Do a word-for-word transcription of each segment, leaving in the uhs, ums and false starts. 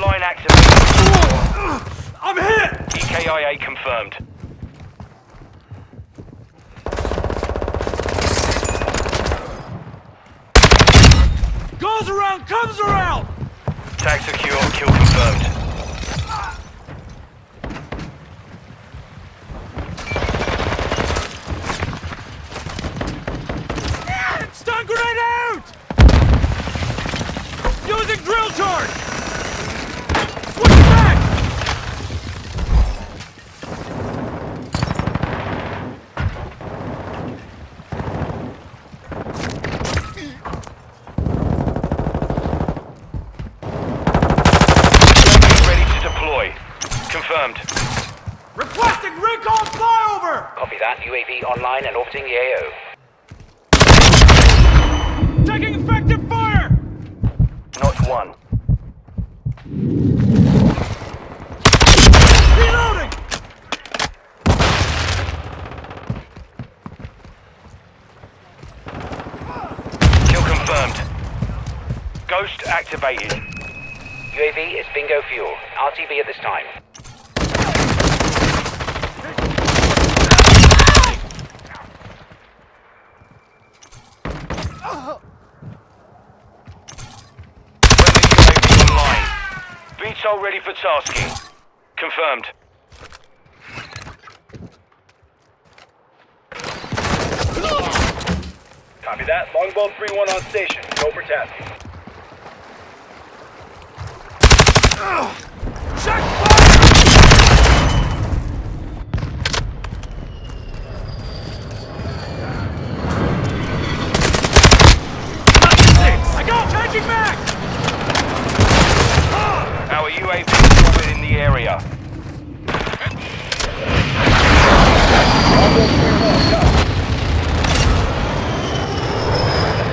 line activated. I'm hit! E K I A confirmed. Goes around, comes around! Tag secure, kill confirmed. Using drill charge! Switch back! Ready to deploy. Confirmed. Requesting recon flyover! Copy that. U A V online and orbiting the A O. Taking effective fire! One. Reloading! Kill confirmed. Ghost activated. U A V is bingo fuel. R T B at this time. V TOL ready for tasking. Confirmed. Copy that. Longbow three one on station. Go for tasking. Uh, check fire! I got taking back! Our U A V is in the area.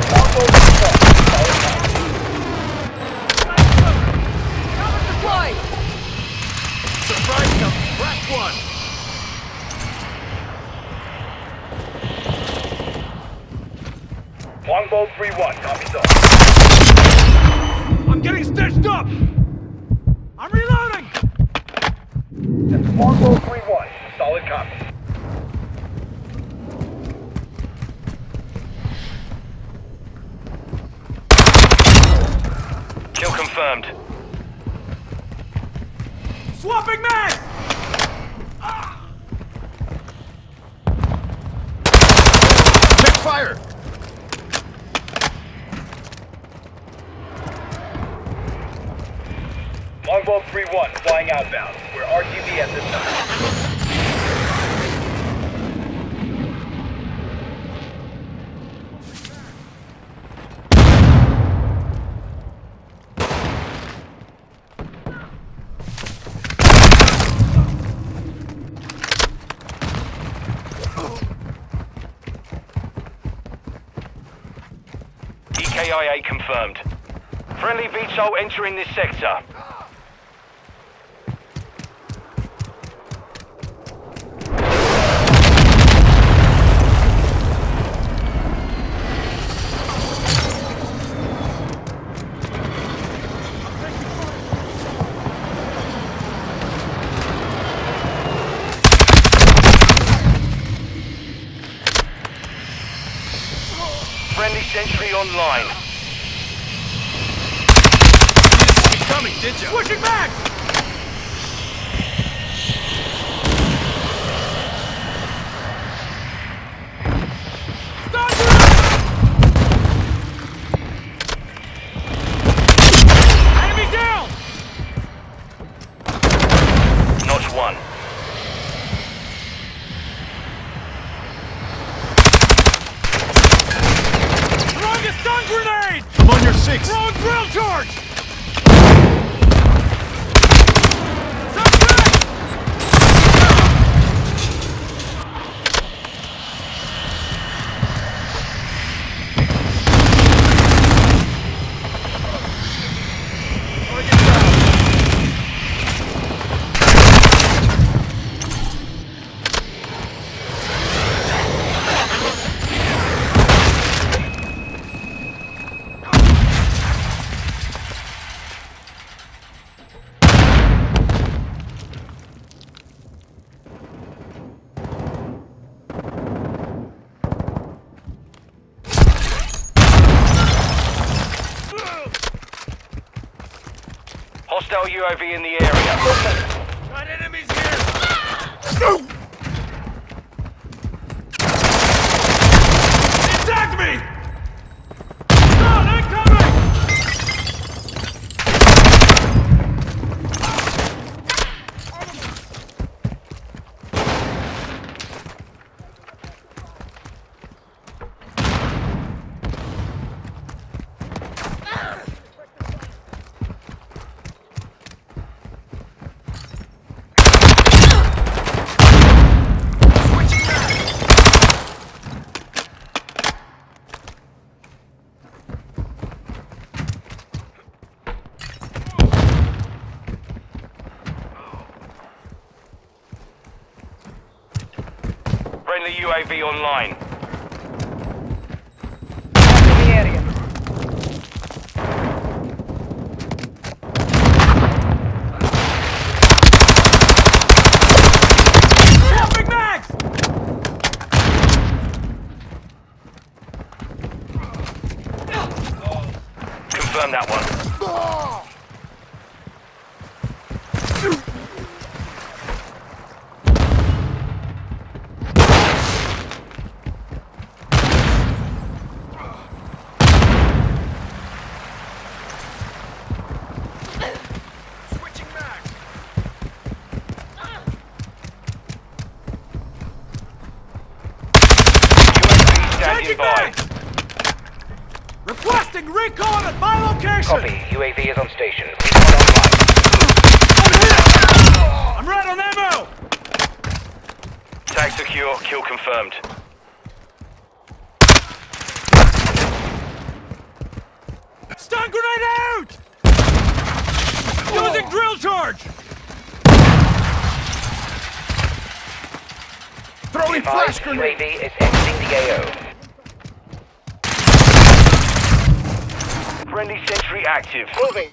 Cover deployed! Surprise them! Crack one! Longbow three one, copy that. I'm getting stitched up! I'm reloading! That's Longbow three one. Solid copy. Kill confirmed. Swapping man! Ah. Check fire! Longbow three one, flying outbound. We're R T B at this time. E K I A confirmed. Friendly V TOL entering this sector. Friendly Sentry online. You didn't see me coming, did you? Switching back! Stop! Enemy down! Not one. Grenade! I'm on your six! Wrong drill charge! hostile U A V in the area. Got enemies here! No! They attacked me! No, they're U A V online. In the area. Helping Max! Confirm that one. Requesting recon at my location! Copy. U A V is on station. Recon online. I'm hit! I'm right on ammo! Tag secure. Kill confirmed. Stun grenade out! Oh. Using drill charge! Throwing flash grenade! U A V is exiting the A O. Friendly Sentry active. Moving.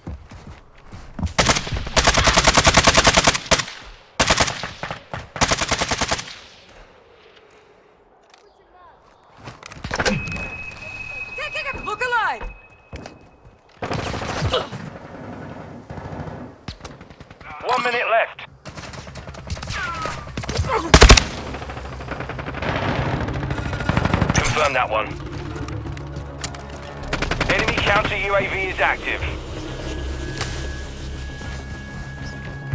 Taking a look alive. One minute left. Confirm that one. Counter U A V is active. Target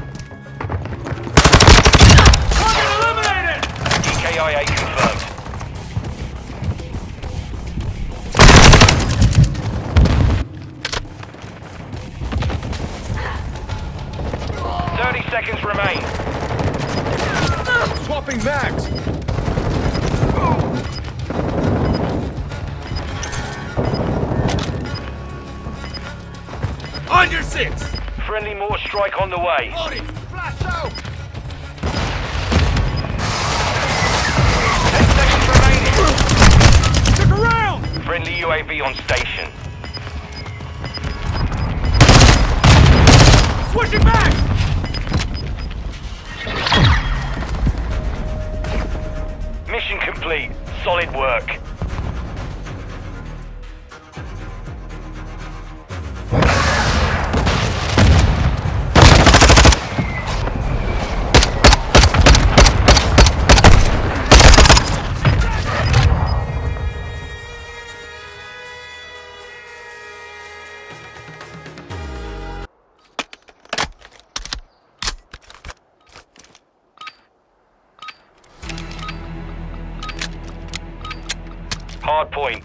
eliminated! E K I A confirmed. thirty seconds remain. Swapping mags! Under six! Friendly more strike on the way. Loading! Flash out! Ten seconds remaining! Took a round! Friendly U A V on station. Switch it back! Mission complete. Solid work. Hard point.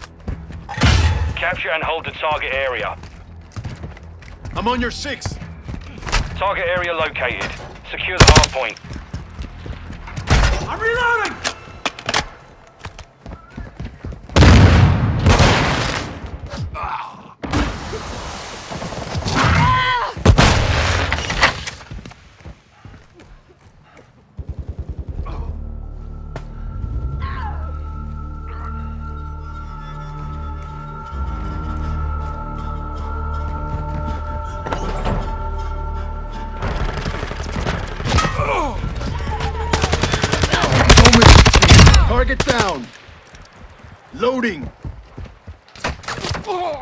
Capture and hold the target area. I'm on your six. Target area located. Secure the hard point. I'm reloading! Target down! Loading! Oh.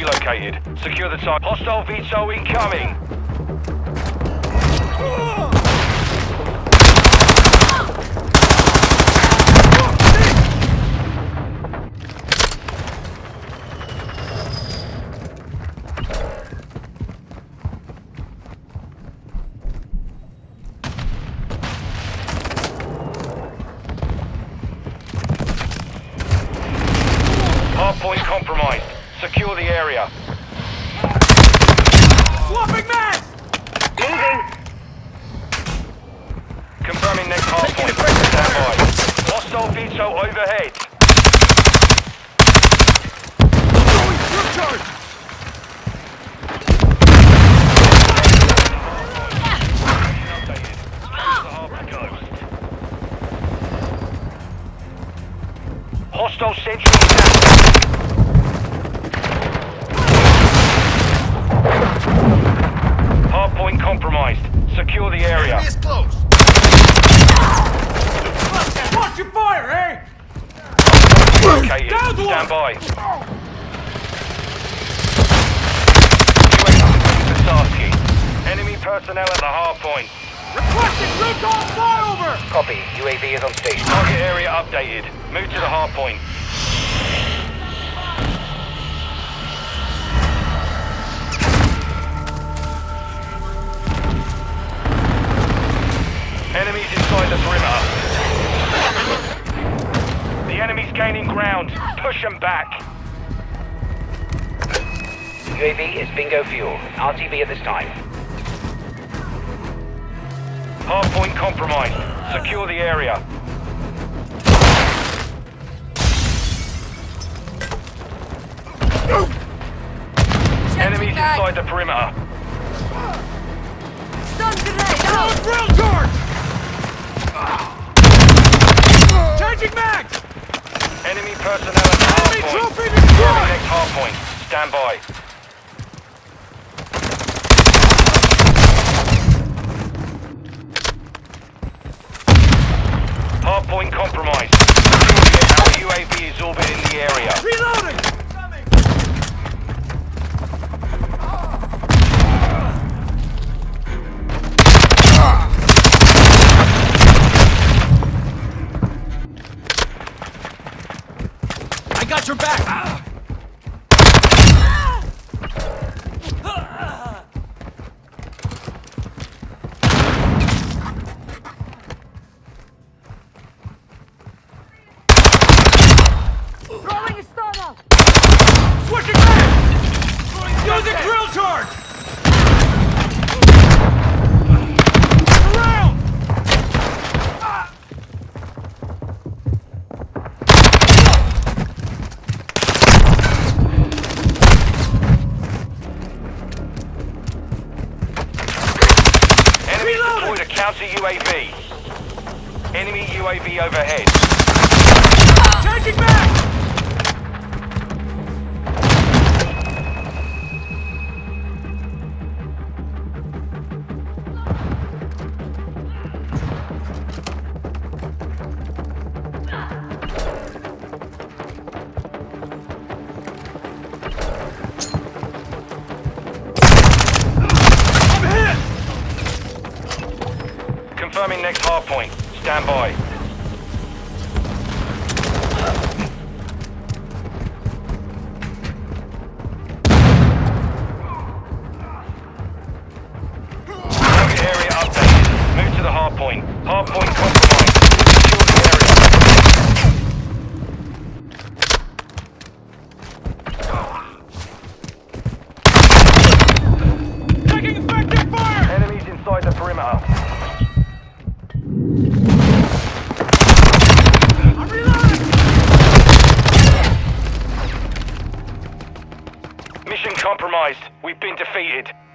relocated. Secure the site. Hostile V TOL incoming! Hardpoint compromised. Secure the area. Swapping mass! Moving! Confirming next hardpoint. Stand by. Hostile V TOL overhead. Going through charge! Hostile Sentry attack. Hardpoint compromised. Secure the area. It's close. Watch your fire, eh? Located. Stand by. U A V enemy personnel at the hardpoint. Requesting recon flyover! Copy. U A V is on station. Target area updated. Move to the hard point. Enemies inside the perimeter. The enemy's gaining ground. Push them back. U A V is bingo fuel. R T B at this time. Hardpoint compromised. Secure the area. Enemies inside the perimeter. Stun grenade! Throw a drill torch! Changing mags! Enemy personnel at hardpoint. Enemy trophy destroyed! Next hardpoint. Stand by. Hardpoint compromised. Our U A V is orbiting the area. Reloading! I got your back! U A V. Enemy U A V overhead. Changing back! Confirming next hard point. Stand by. Target area updated. Move to the hard point. Hard point compromised. Secure the area. Taking effective fire! Enemies inside the perimeter. Compromised. We've been defeated.